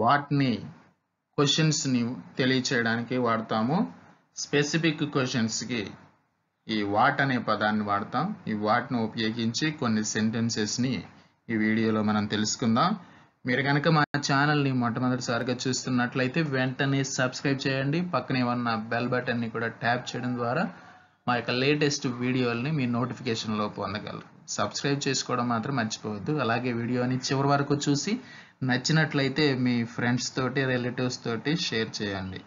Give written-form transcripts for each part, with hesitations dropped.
వాటిని క్వశ్చన్స్ ని తెలియచేయడానికి వాడతాము. స్పెసిఫిక్ క్వశ్చన్స్ కి ఈ వాట్ అనే పదాన్ని వాడతాం. ఈ వాట్ను ఉపయోగించి కొన్ని సెంటెన్సెస్ ని ఈ వీడియోలో మనం తెలుసుకుందాం. మీరు కనుక మా ఛానల్ని మొట్టమొదటిసారిగా చూస్తున్నట్లయితే వెంటనే సబ్స్క్రైబ్ చేయండి. పక్కనే ఉన్న బెల్ బటన్ని కూడా ట్యాప్ చేయడం ద్వారా మా యొక్క లేటెస్ట్ వీడియోల్ని మీ నోటిఫికేషన్లో పొందగలరు. సబ్స్క్రైబ్ చేసుకోవడం మాత్రం మర్చిపోవద్దు. అలాగే వీడియోని చివరి వరకు చూసి నచ్చినట్లయితే మీ ఫ్రెండ్స్ తోటి రిలేటివ్స్ తోటి షేర్ చేయండి.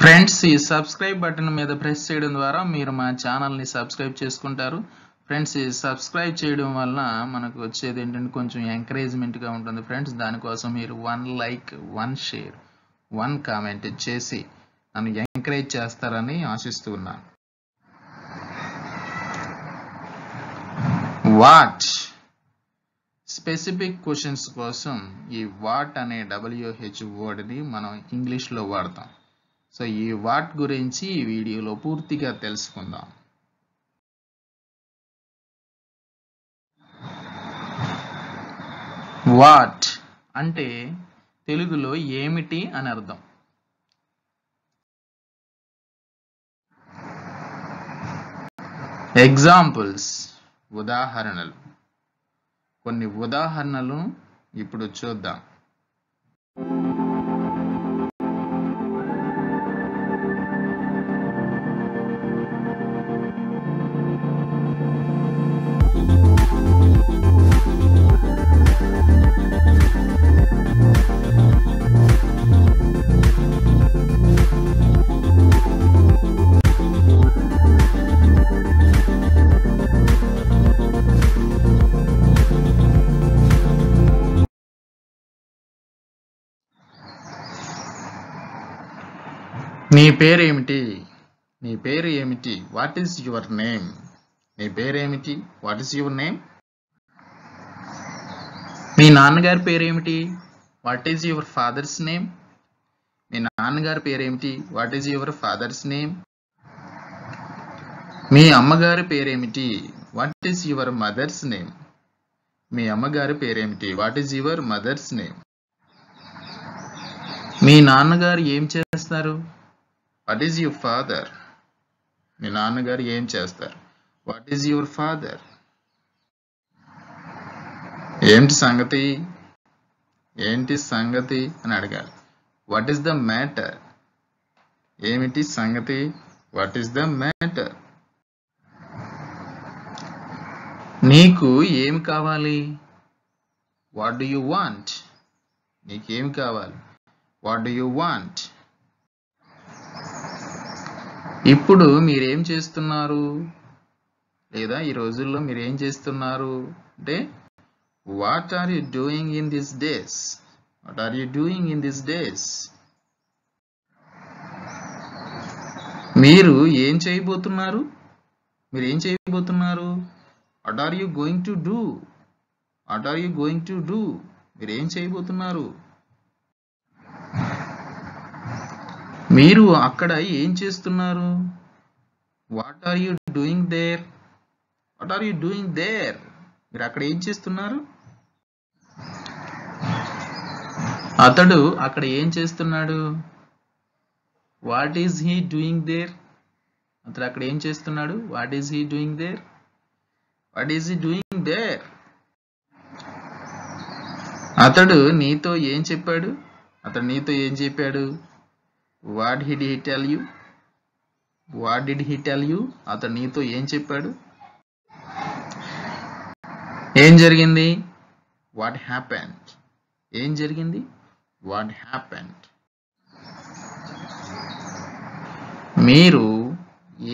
ఫ్రెండ్స్, ఈ సబ్స్క్రైబ్ బటన్ మీద ప్రెస్ చేయడం ద్వారా మీరు మా ఛానల్ని సబ్స్క్రైబ్ చేసుకుంటారు. ఫ్రెండ్స్, ఈ సబ్స్క్రైబ్ చేయడం వలన మనకు వచ్చేది ఏంటంటే కొంచెం ఎంకరేజ్మెంట్గా ఉంటుంది. ఫ్రెండ్స్, దానికోసం మీరు 1 లైక్ 1 షేర్ 1 కామెంట్ చేసి నన్ను ఎంకరేజ్ చేస్తారని ఆశిస్తూ ఉన్నాను. వాట్ స్పెసిఫిక్ క్వశ్చన్స్ కోసం ఈ వాట్ అనే WH వర్డ్ని మనం ఇంగ్లీష్లో వాడతాం. సో ఈ వాట్ గురించి ఈ వీడియోలో పూర్తిగా తెలుసుకుందాం. వాట్ అంటే తెలుగులో ఏమిటి అని అర్థం. ఎగ్జాంపుల్స్, ఉదాహరణలు. కొన్ని ఉదాహరణలు ఇప్పుడు చూద్దాం. నీ పేరేమిటి? నీ పేరు ఏమిటి? What is your name? నీ పేరేమిటి? What is your name? మీ నాన్నగారి పేరేమిటి? What is your father's name? మీ నాన్నగారి పేరేమిటి? What is your father's name? మీ అమ్మగారి పేరేమిటి? What is your mother's name? మీ అమ్మగారి పేరేమిటి? What is your mother's name? మీ నాన్నగారు ఏం చేస్తారు? What is your father? మీ నాన్నగారు ఏం చేస్తారు? What is your father? ఏంటి సంగతి అని అడగాలి. What is the matter? ఏమిటి సంగతి? What is the matter? నీకు ఏం కావాలి? What do you want? నీకేం కావాలి? What do you want? ఇప్పుడు మీరేం చేస్తున్నారు లేదా ఈ రోజుల్లో మీరేం చేస్తున్నారు అంటే what are you doing in this days? What are you doing in this days? మీరేం చేయబోతున్నారు? What are you going to do? What are you going to do? మీరేం చేయబోతున్నారు? మీరు అక్కడ ఏం చేస్తున్నారు? What are you doing there? What are you doing there? మీరు అక్కడ ఏం చేస్తున్నారు? అతడు అక్కడ ఏం చేస్తున్నాడు? What is he doing there? అతడు అక్కడ ఏం చేస్తున్నాడు? What is he doing there? What is he doing there? అతడు నీతో ఏం చెప్పాడు? What did he tell you? What did he tell you? అతను నీతో ఏం చెప్పాడు? ఏం జరిగింది? What happened? ఏం జరిగింది? What happened? మీరు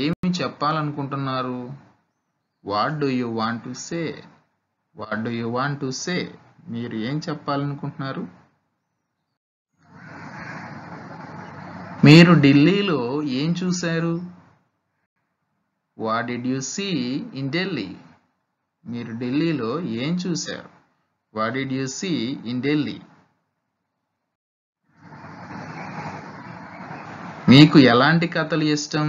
ఏమి చెప్పాలనుకుంటున్నారు? What do you want to say? What do you want to say? మీరు ఏం చెప్పాలనుకుంటున్నారు? మీరు ఢిల్లీలో ఏం చూశారు? What did you see in Delhi? మీరు ఢిల్లీలో ఏం చూశారు? What did you see in Delhi? మీకు ఎలాంటి కథలు ఇష్టం?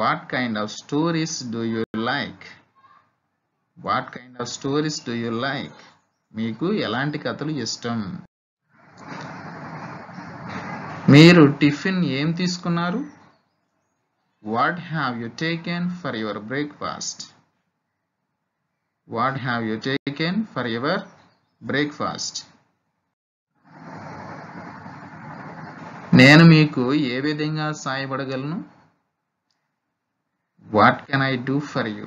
What kind of stories do you like? What kind of stories do you like? మీకు ఎలాంటి కథలు ఇష్టం? మీరు టిఫిన్ ఏం తీసుకున్నారు? What have you taken for your breakfast? What have you taken for your breakfast? నేను మీకు ఏ విధంగా సహాయపడగలను? What can I do for you?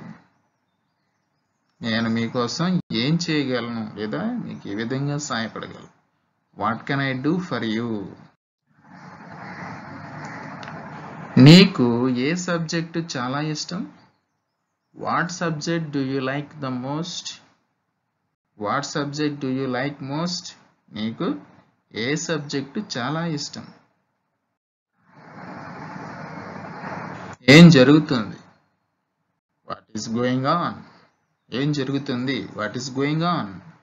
నేను మీకోసం ఏం చేయగలను లేదా మీకు ఏ విధంగా సహాయపడగలను? What can I do for you? నీకు ఏ సబ్జెక్టు చాలా ఇష్టం? What subject do you like the most? What subject do you like most? నీకు ఏ సబ్జెక్టు చాలా ఇష్టం? ఏం జరుగుతుంది? What is going on? ఏం జరుగుతుంది? What is going on?